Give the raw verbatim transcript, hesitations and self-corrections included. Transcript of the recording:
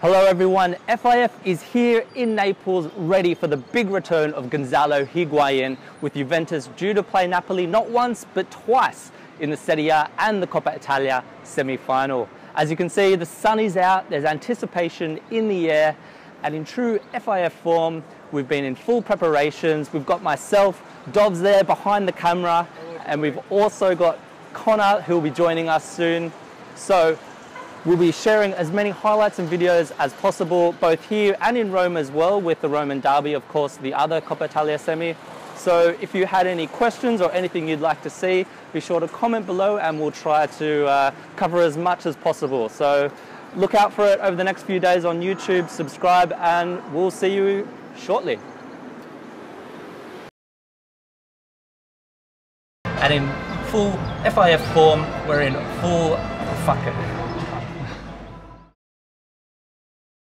Hello everyone, F I F is here in Naples ready for the big return of Gonzalo Higuain, with Juventus due to play Napoli not once but twice in the Serie A and the Coppa Italia semi-final. As you can see, the sun is out, there's anticipation in the air, and in true F I F form, we've been in full preparations. We've got myself, Dov's there behind the camera, and we've also got Connor, who'll be joining us soon. So we'll be sharing as many highlights and videos as possible, both here and in Rome as well, with the Roman derby, of course, the other Coppa Italia semi. So if you had any questions or anything you'd like to see, be sure to comment below and we'll try to uh, cover as much as possible. So look out for it over the next few days on YouTube, subscribe, and we'll see you shortly. And in full F I F form, we're in full fucking